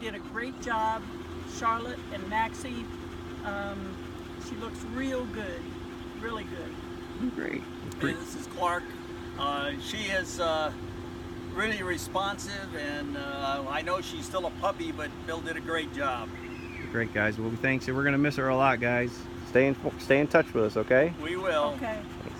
did a great job, Charlotte and Maxie. She looks real good, really good. Great. Hey, this is Clark. She is really responsive, and I know she's still a puppy, but Bill did a great job. Great, guys. Well, thanks. We're going to miss her a lot, guys. Stay in touch with us, okay? We will. Okay.